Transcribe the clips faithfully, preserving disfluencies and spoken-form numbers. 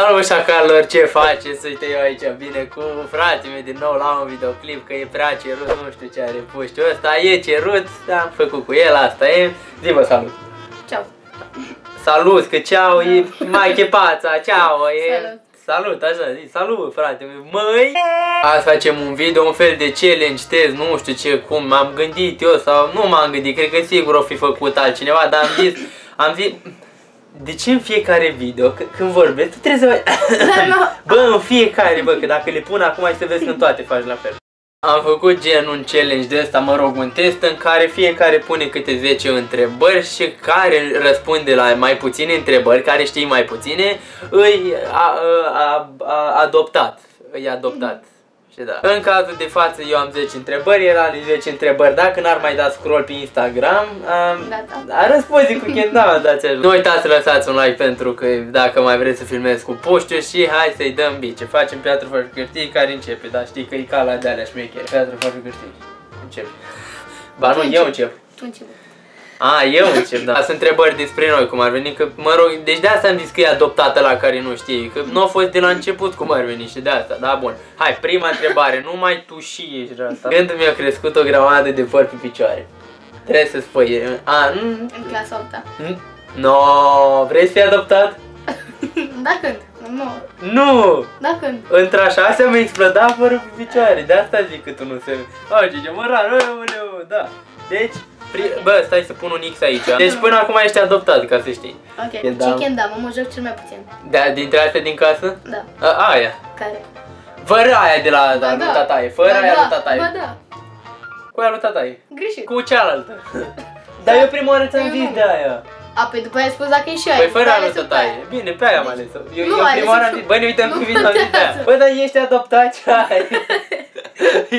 Salut șacalilor, ce faceți? Uite, eu aici bine cu frații mei din nou la un videoclip, că e prea cerut, nu știu ce are puștiu ăsta, e cerut, dar am făcut cu el, asta e. Zi-vă salut! Ceau! Salut, că ceau e mai chepața, ceau e... Salut! Salut, așa, zi, salut frate, măi! Azi facem un video, un fel de challenge, test, nu știu ce, cum m-am gândit eu sau nu m-am gândit, cred că sigur o fi făcut altcineva, dar am zis, am zis... De ce în fiecare video, când vorbesc, tu trebuie să bă, în fiecare, bă, că dacă le pun acum ai să vezi că în toate faci la fel. Am făcut gen un challenge de ăsta, mă rog, un test în care fiecare pune câte zece întrebări și care răspunde la mai puține întrebări, care știi mai puține, îi a, a, a, a adoptat, îi adoptat. Da. În cazul de față eu am zece întrebări, era de zece întrebări, dacă n-ar mai da scroll pe Instagram, a răspuns cu weekend, da, dați așa. Nu uitați să lăsați un like pentru că dacă mai vreți să filmez cu puștiu și hai să-i dăm bice. Facem patru fără cârtii care începe, dar știi că e ca la de alea șmechere. patru fără cârtii, începe. Ba nu, eu încep. Tu începe. A, eu încep, da. Sunt întrebări despre noi, cum ar veni, că mă rog, deci de asta am zis că e adoptată la care nu știi, că nu a fost de la început cum ar veni și de asta, da, bun. Hai, prima întrebare, numai tu și ești de asta. Când mi-a crescut o grămadă de păr pe picioare? Trebuie să spui, a, nu? În clasa opta. No, vrei să fii adoptat? Da, când? Nu. Nu! Da, când? Într-a șasea mi-a explodat părul pe picioare, de asta zic că tu nu se... O, ce ce mă rar, da. Deci... Bă, stai să pun un X aici. Deci până acum ești adoptat, ca să știi. Ok, chicken, da, mă joc cel mai puțin. Da, dintre astea din casă? Da. A, aia. Care? Fără aia de la tataie, fără aia lui tataie. Ba da. Cu aia lui tataie. Greșit. Cu cealaltă. Dar eu prima oară ți-am zis de aia. A, păi după aia ai spus dacă e și aia. Păi fără aia lui tataie. Bine, pe aia am ales. Eu prima oară am zis, bă, ne uităm cu video din aia. Bă, dar ești adoptat ce ai?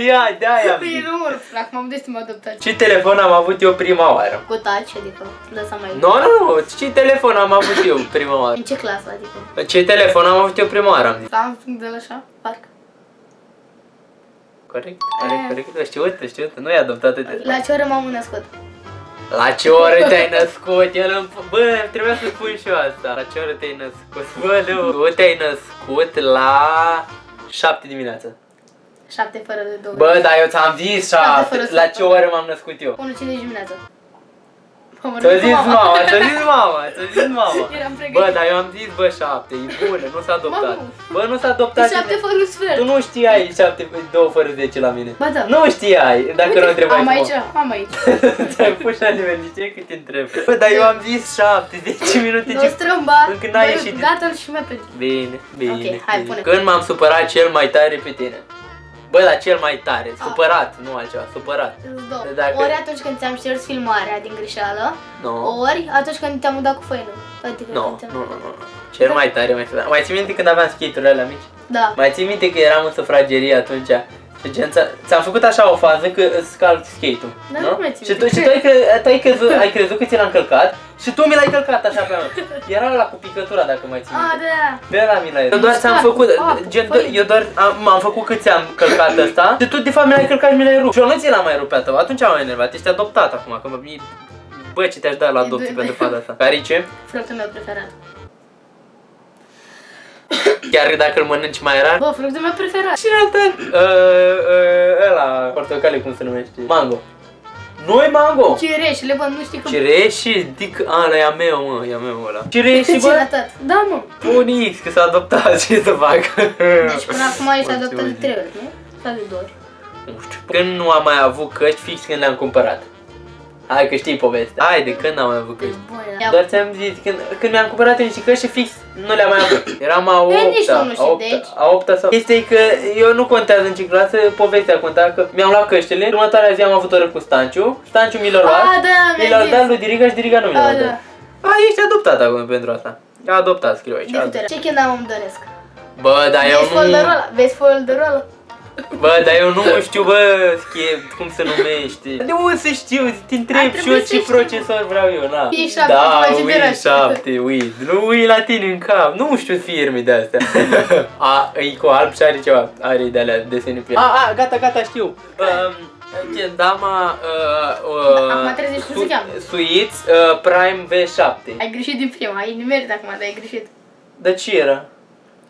Ia, de-aia! Păi nu urc, acum am des să mă adoptat. Ce telefon am avut eu prima oară? Cu touch, adică, lăsa mai... Nu, nu, nu, ce telefon am avut eu prima oară? În ce clasă, adică? Ce telefon am avut eu prima oară, am zis? Samsung de la așa, parcă. Corect, corect, corect, știută, știută, nu e adoptată de... La ce oră m-am născut? La ce oră te-ai născut? Bă, trebuia să spun și eu asta. La ce oră te-ai născut? Bă, nu, te-ai născut la șapte dimineața. șapte fără de două. Bă, dar eu ți-am zis la ce oră m-am născut eu. unu cincizeci dimineața. Ți-a zis mama, ți-a zis mama, ți-a zis mama. Bă, dar eu am zis, bă, șapte, e bună, nu s-a adoptat. Bă, nu s-a adoptat. șapte fără sfert. Tu nu știai două fără zece la mine. Bă, da. Nu știai, dacă nu întrebai. Am aici, am aici. Ți-ai pus la nivel, știi cât te întrebi. Bă, dar eu am zis șapte, zece minute. Nu strâmba, gata-l și mai pe... Bine, bine. Când m-am supărat cel mai tare pe tine? Bă, la cel mai tare, supărat, nu altceva, supărat. Dacă... Ori atunci când ți-am șters filmarea din greșeală, no. Ori atunci când te-am udat cu făină. Adică no, nu, nu, nu, cel da. mai tare, mai tare. Mai ții minte când aveam skate-urile alea mici? Da. Mai ții minte că eram în sufragerie atunci? Și gen, ți-am făcut așa o fază că îți scalzi skate-ul, da, nu? Și tu, și tu ai, cre ai, crezut, ai crezut că ți l-am călcat și tu mi l-ai călcat așa pe mine. Era la cu picătura, dacă mai ții minte. Ah, da. Pe ăla mi l-ai. Eu doar ți-am făcut, a, gen, păi. eu doar m-am făcut că ți-am călcat ăsta și tu de fapt mi l-ai călcat și mi l-ai rupt. Și eu nu ți l-am mai rupt pe a tău, atunci am enervat, ești adoptat acum. Că mă, bă, ce te-aș da la adopție pentru faza asta. Care e ce? Fructul meu preferat. Chiar dacă îl mănânci mai rar. Bă, fructul meu preferat. Și altă? Ăla, portocale, cum se numește? Mango. Noi mango? Cireșile, bă, nu știi cum. Cireșii? Dic, ala, e a mea, mă, e a mea ăla. Cireșii, bă? Da, mă. Pune X, că s-a adoptat, ce să fac? Deci până acum ești adoptat de trei ori, nu? Sau de două ori? Nu știu. Când nu am mai avut căști, fix când le-am cumpărat. Hai că știi povestea. Hai de când n-am mai avut căști. Doar ți-am zis, când, când mi-am cumpărat niște căști și fix nu le-am mai avut. Eram a opta, a opta, a opta sau... Chestia e că eu nu contează în ce clasă, povestea conta că mi-am luat căștile. Următoarea zi am avut oră cu Stanciu, Stanciu mi l-a luat, da, mi l-a dat lui Diriga și Diriga nu mi l-a dat. A, ești adoptat acum pentru asta. Adoptat, scriu aici. Ce când am îmi doresc? Bă, dar eu nu... Vezi folderul ăla? Bă, dar eu nu știu, bă, cum se numește. De unde să știu? Te întreb și eu ce procesor vreau eu, na. Da, Win șapte, Win. Nu Win la tine în cap. Nu știu firme de-astea. A, e cu alb și are ceva. Are de-alea desene pe ea. A, a, gata, gata, știu. Gen, dama... Acum trebuie să-și cheamă Suiți Prime V șapte. Ai greșit din prima, ai nimerit acum, dar ai greșit. Dar ce era?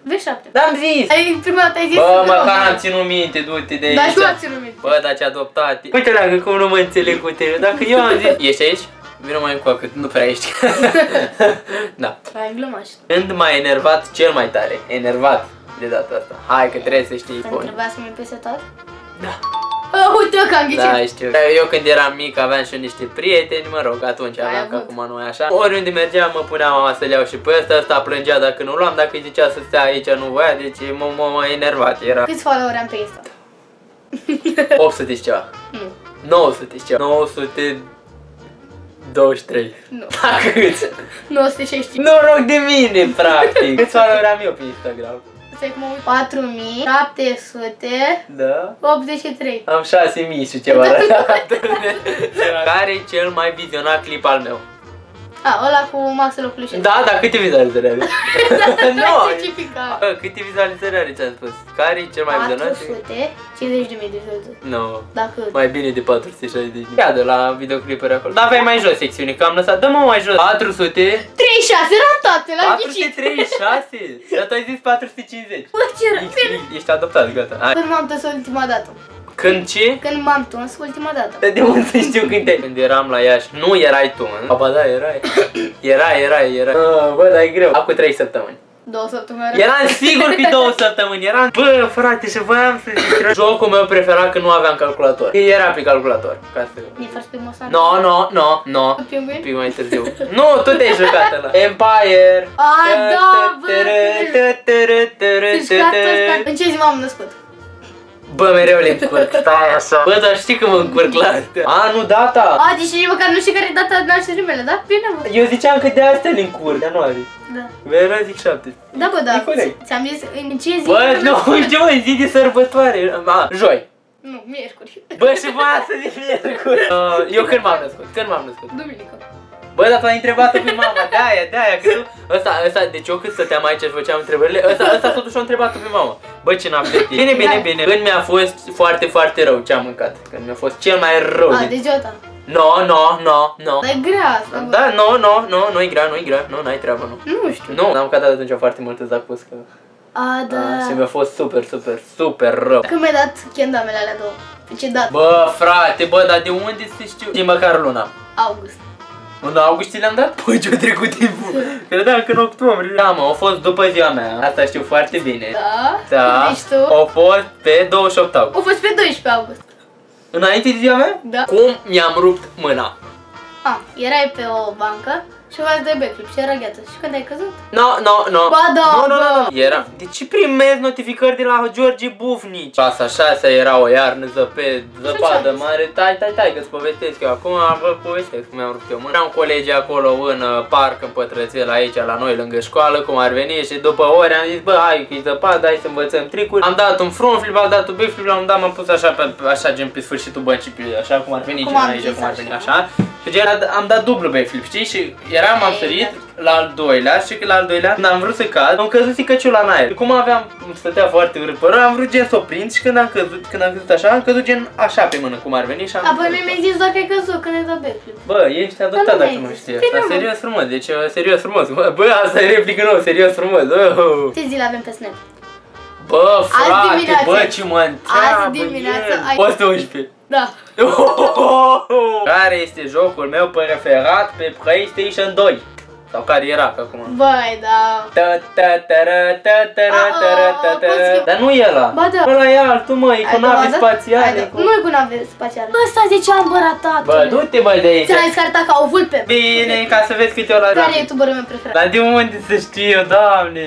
V șapte. Dar am zis! Ai, prima dată ai zis. Bă, măcar am ținut minte, du-te de aici. Dar și eu am ținut minte. Bă, dar ce adoptate. Uite, dacă cum nu mă înțeleg cu tine, dacă eu am zis. Ești aici? Vino mai încoacă, nu prea ești. Da. Ai glumaș. Când m-a enervat cel mai tare? Enervat de data asta. Hai că trebuie să știi. Îmi trebuia să-mi pese tot? Da. Oh, uite că am ghicit. Da, știu. Eu când eram mic aveam și niște prieteni, mă rog, atunci aveam, că acum nu e așa. Oriunde mergeam mă punea mama să-l iau și pe ăsta, ăsta plângea dacă nu luam, dacă îi zicea să stea aici nu voia, deci m-a enervat era. Câți follower am pe Insta? opt sute și ceva. Nu. nouă sute și ceva. nouă sute douăzeci și trei. Nu. Da, cât? nouă sute șaizeci și cinci. Noroc de mine, practic. Câți follower am eu pe Instagram? patru mii șapte sute optzeci și trei. Da. Am șase mii și ceva. Care e cel mai vizionat clip al meu? A, ăla cu Maxelul Clușin. Da, da, câte vizualizări are? Nu specifica. Câte vizualizări are ce-am spus? Care e cel mai vizionat? patru sute cincizeci de mii de vizualizări. Nu. Dacă mai bine de patru sute șaizeci de mii. Ia de la videoclipuri acolo. Da, aveai mai jos secțiune, că am lăsat. Dă-mă mai jos. patru sute treizeci și șase, eram toate, l-am ghicit. patru sute treizeci și șase? Dar tu ai zis patru sute cincizeci. Bă, ce rău. Ești adoptat, gata. Când m-am dus ultima dată. Când ce? Când m-am tuns ultima dată. De unde să știu când te... Când eram la Iași, nu erai tuns. Aba da, erai. Erai, erai, erai. Ah, bă, dar e greu. Acum trei săptămâni. Două săptămâni. Eram sigur că două săptămâni. Eram... Bă, frate, și voiam să zic. Jocul meu preferat că nu aveam calculator. Era pe calculator. Ca să... Mi-ai fost pe mosană? No, no, no, no. Pinguin? Pic mai târziu. Nu, tu te-ai jucat ăla. Empire. Ah, da, bă. În ce zi m-am născut? Bă, mereu le încurc, stai așa. Bă, dar știi că mă încurc la astea. A, nu data. A, deci nici măcar nu știi care e data nașterii mele, da? Bine, bă. Eu ziceam că de astea le încurc, ianuarie. Da. Mereu zic șapte. Da, bă, da. Ți-am zis în ce zi? Bă, nu, în ce mă, zi de sărbătoare. A, joi. Nu, miercuri. Bă, și bă, să zic miercuri. Eu când m-am născut? Când m-am născut? Duminică. Bă, dar s-a întrebat-o pe mama, de-aia, de-aia, că tu... Ăsta, ăsta, deci eu cât stăteam aici și făceam întrebările, ăsta, ăsta s-a dus și-o întrebat-o pe mama. Bă, ce n-am plătit. Bine, bine, bine. Când mi-a fost foarte, foarte rău ce am mâncat. Când mi-a fost cel mai rău. A, de jota. No, no, no, no. Dar e grea asta, bă. Da, no, no, no, nu e grea, nu e grea, nu, n-ai treabă, nu. Nu știu. Nu, n-am mâncat atunci foarte mult, îți a pus că... A, da. Și mi-a fost super, super, super rău. Când mi-ai dat chendamele alea două? Pe ce dată? Bă, frate, bă, dar de unde să știu? Și măcar luna. August. În august ți le-am dat? Păi ce-a trecut timpul? Credeam că în octombrie. Da, mă, a fost după ziua mea. Asta știu foarte bine. Da? Da. Deci tu? A fost pe douăzeci și opt august. A fost pe doisprezece august. Înainte de ziua mea? Da. Cum mi-am rupt mâna? Ah, erai pe o bancă și v-ați dat backflip și era gheață. Și când ai căzut? No, no, no. Ba da, no, no, no, no. Era... De ce primezi notificări de la George Bufnici? Clasa șasea era o iarnă, zăpe, zăpadă mare. Tai, tai, tai, că-ți povestesc eu acum, vă povestesc cum mi-am rupt eu mâna. Eram colegi acolo în parc, în pătrățel, aici la noi, lângă școală, cum ar veni. Și după ore am zis, bă, hai că-i zăpadă, hai să învățăm tricuri. Am dat un front flip, am dat un backflip, l-am dat, m-am pus așa, pe, așa gen pe sfârșitul băncii, așa cum ar veni, cum gen, aici, cum ar veni, așa. Și gen, am dat dublu backflip, știi? Și eram, am sărit la al doilea și la al doilea, când am vrut să cad, am căzut sicăciula în aer. Cum aveam, stătea foarte urât, am vrut gen să o prind și când am căzut, când am căzut așa, am căzut gen așa pe mână, cum ar veni și am... Apoi mi-ai zis doar că ai căzut, când ai dat backflip. Bă, ești adoptat dacă nu știi asta, serios frumos, deci serios frumos. Bă, asta e replică nouă, serios frumos. Ce zile avem pe Snap? Bă, frate, bă, ce mă întreabă. Azi dimineață ai... o sută unsprezece. Da. Care este jocul meu preferat pe PlayStation doi? Sau care era acum? Băi, da. Dar nu e ăla. Ba da. Ăla e altul, mă, e cu nave spațiale. Nu e cu nave spațiale. Ăsta ziceam, bă, ratatule. Bă, du-te, bă, de aici. Ți-l-ai descartat ca o vulpe. Bine, ca să vezi câte o la... Care e youtuberul meu preferat? Dar de unde să știu, doamne?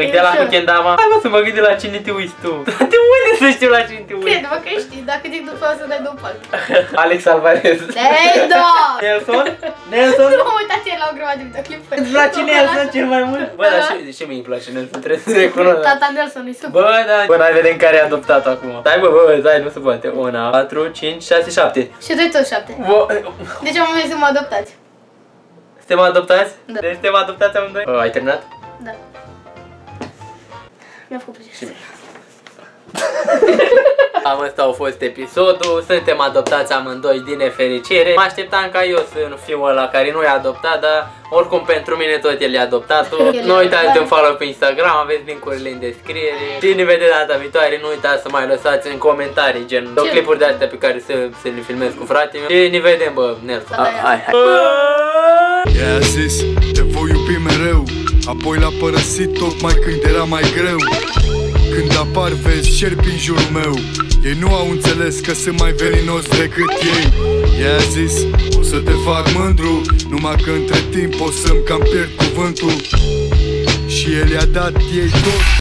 Uite de la Hukendama. Hai, mă, să mă gând de la cine te uiți tu. Dar de unde să știu la cine te uiți? Crede, mă, că știi. Dacă zic după, o să dai două palme. Alex Alvarez. Nelson? Nelson? Uitați-l la o grămadă de videoclipuri. Îți place Nelson cel mai mult? Bă, dar de ce mi-i place Nelson? Trebuie să recunosc. Tata Nelson e super. Bă, da. Bă, hai vedem care e adoptat acum. Stai, bă, bă, stai, nu se poate. unu, patru, cinci, șase, șapte. Și doi tot șapte. Deci am venit să mă adoptați. Suntem adoptați? Da. Deci suntem adoptați amândoi? Ai terminat? Da. Mi-a făcut plăcere. Cam ăsta a fost episodul. Suntem adoptați amândoi din nefericire. Mă așteptam ca eu să nu fiu ăla care nu e adoptat, dar oricum pentru mine tot el e adoptat. Nu uitați de un follow pe Instagram, aveți link-urile în descriere. Și ne vedem data viitoare, nu uitați să mai lăsați în comentarii gen două clipuri de astea pe care să, să le filmez cu fratele meu. Și ne vedem, bă, Nelson. Hai, hai. I-a zis, te voi iubi mereu. Apoi l-a părăsit tocmai când era mai greu. Când apar vezi șerpi în jurul meu. Ei nu au înțeles că sunt mai veninos decât ei. I-a zis, o să te fac mândru, numai că între timp o să-mi cam pierd cuvântul. Și el i-a dat ei tot.